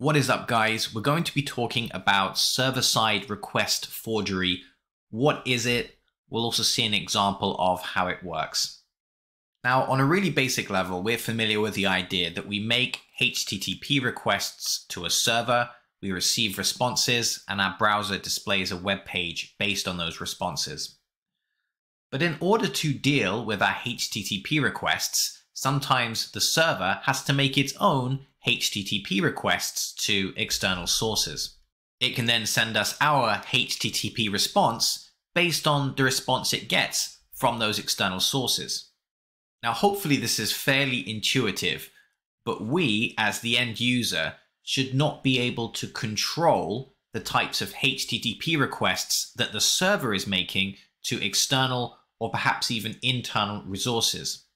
What is up, guys? We're going to be talking about server-side request forgery. What is it? We'll also see an example of how it works. Now, on a really basic level, we're familiar with the idea that we make HTTP requests to a server, we receive responses, and our browser displays a web page based on those responses. But in order to deal with our HTTP requests, sometimes the server has to make its own HTTP requests to external sources. It can then send us our HTTP response based on the response it gets from those external sources. Now, hopefully this is fairly intuitive, but we as the end user should not be able to control the types of HTTP requests that the server is making to external or perhaps even internal resources.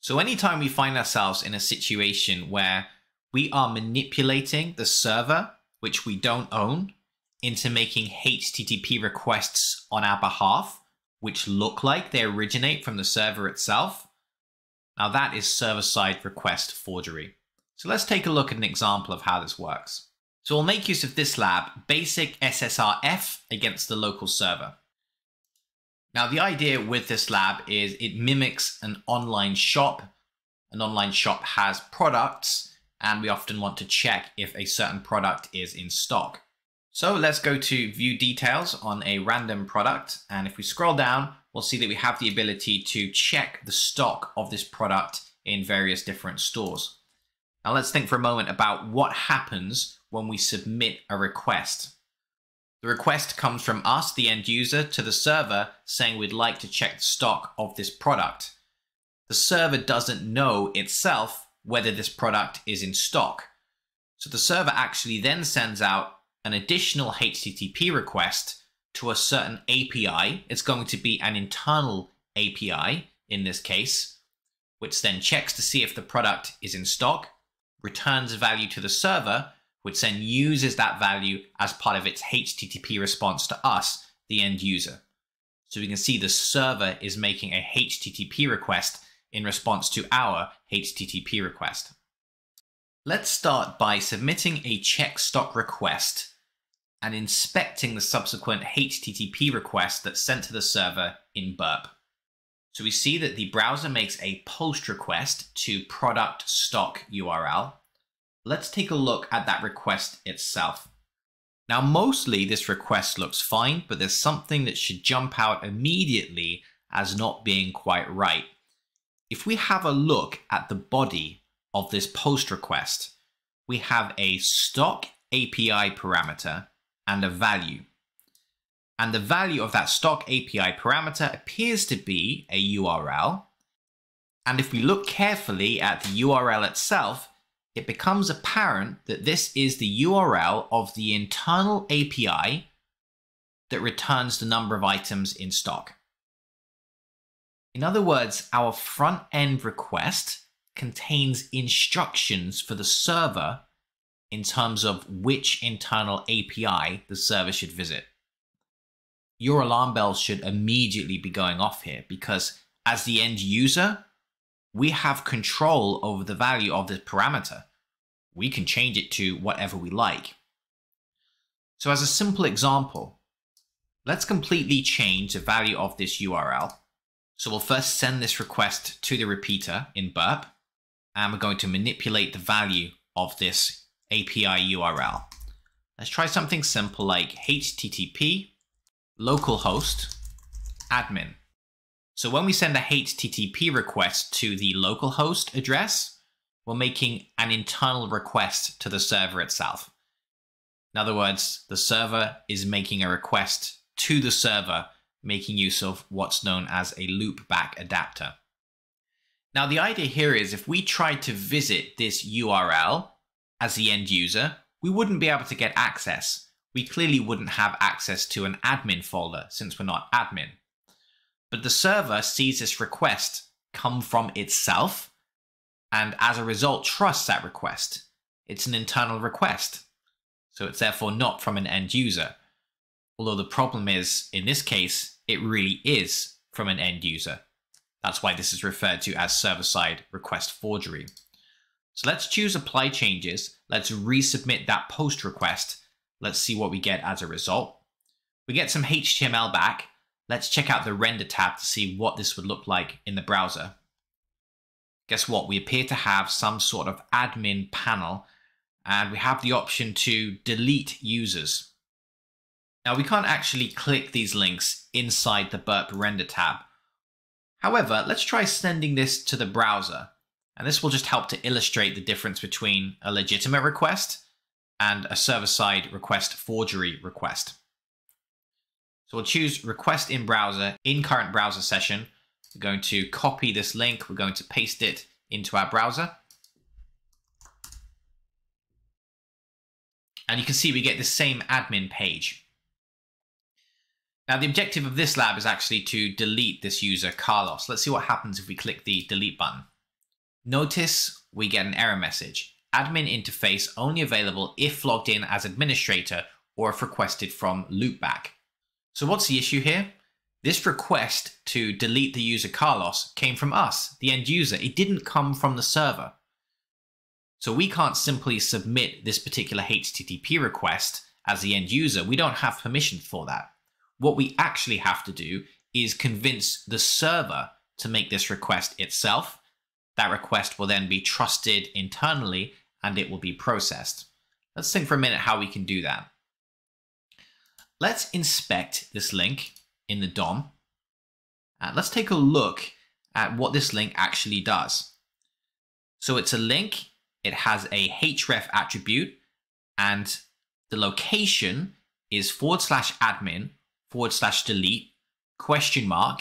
So anytime we find ourselves in a situation where we are manipulating the server, which we don't own, into making HTTP requests on our behalf, which look like they originate from the server itself. Now that is server-side request forgery. So let's take a look at an example of how this works. So we'll make use of this lab, basic SSRF against the local server. Now the idea with this lab is it mimics an online shop. An online shop has products, and we often want to check if a certain product is in stock. So let's go to view details on a random product. And if we scroll down, we'll see that we have the ability to check the stock of this product in various different stores. Now let's think for a moment about what happens when we submit a request. The request comes from us, the end user, to the server saying we'd like to check the stock of this product. The server doesn't know itself whether this product is in stock. So the server actually then sends out an additional HTTP request to a certain API. It's going to be an internal API in this case, which then checks to see if the product is in stock, returns a value to the server, which then uses that value as part of its HTTP response to us, the end user. So we can see the server is making a HTTP request in response to our HTTP request. Let's start by submitting a check stock request and inspecting the subsequent HTTP request that's sent to the server in Burp. So we see that the browser makes a POST request to product stock URL. Let's take a look at that request itself. Now, mostly this request looks fine, but there's something that should jump out immediately as not being quite right. If we have a look at the body of this POST request, we have a stock API parameter and a value. And the value of that stock API parameter appears to be a URL. And if we look carefully at the URL itself, it becomes apparent that this is the URL of the internal API that returns the number of items in stock. In other words, our front-end request contains instructions for the server in terms of which internal API the server should visit. Your alarm bells should immediately be going off here because as the end user, we have control over the value of this parameter. We can change it to whatever we like. So as a simple example, let's completely change the value of this URL. So we'll first send this request to the repeater in Burp, and we're going to manipulate the value of this API URL. Let's try something simple like HTTP localhost admin. So when we send a HTTP request to the localhost address, we're making an internal request to the server itself. In other words, the server is making a request to the server, making use of what's known as a loopback adapter. Now the idea here is if we tried to visit this URL as the end user, we wouldn't be able to get access. We clearly wouldn't have access to an admin folder since we're not admin. But the server sees this request come from itself and as a result trusts that request. It's an internal request. So it's therefore not from an end user. Although the problem is, in this case, it really is from an end user. That's why this is referred to as server-side request forgery. So let's choose apply changes. Let's resubmit that post request. Let's see what we get as a result. We get some HTML back. Let's check out the render tab to see what this would look like in the browser. Guess what? We appear to have some sort of admin panel, and we have the option to delete users. Now we can't actually click these links inside the Burp render tab. However, let's try sending this to the browser. And this will just help to illustrate the difference between a legitimate request and a server-side request forgery request. So we'll choose request in browser, in current browser session. We're going to copy this link. We're going to paste it into our browser. And you can see we get the same admin page. Now, the objective of this lab is actually to delete this user, Carlos. Let's see what happens if we click the delete button. Notice we get an error message. Admin interface only available if logged in as administrator or if requested from loopback. So what's the issue here? This request to delete the user Carlos came from us, the end user. It didn't come from the server. So we can't simply submit this particular HTTP request as the end user. We don't have permission for that. What we actually have to do is convince the server to make this request itself. That request will then be trusted internally and it will be processed. Let's think for a minute how we can do that. Let's inspect this link in the DOM. Let's take a look at what this link actually does. So it's a link, it has a href attribute, and the location is /admin/delete?,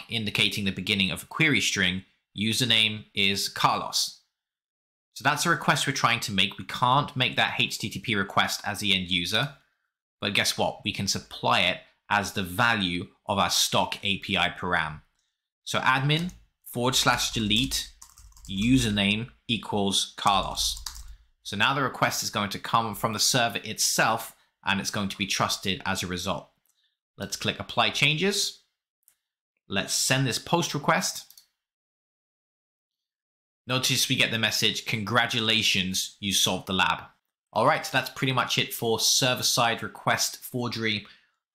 indicating the beginning of a query string. Username is Carlos. So that's a request we're trying to make. We can't make that HTTP request as the end user, but guess what? We can supply it as the value of our stock API param. So admin/delete?username=Carlos. So now the request is going to come from the server itself and it's going to be trusted as a result. Let's click apply changes. Let's send this post request. Notice we get the message, congratulations, you solved the lab. All right, so that's pretty much it for server-side request forgery.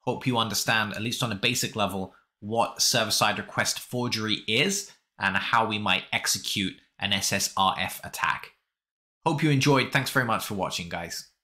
Hope you understand, at least on a basic level, what server-side request forgery is and how we might execute an SSRF attack. Hope you enjoyed. Thanks very much for watching, guys.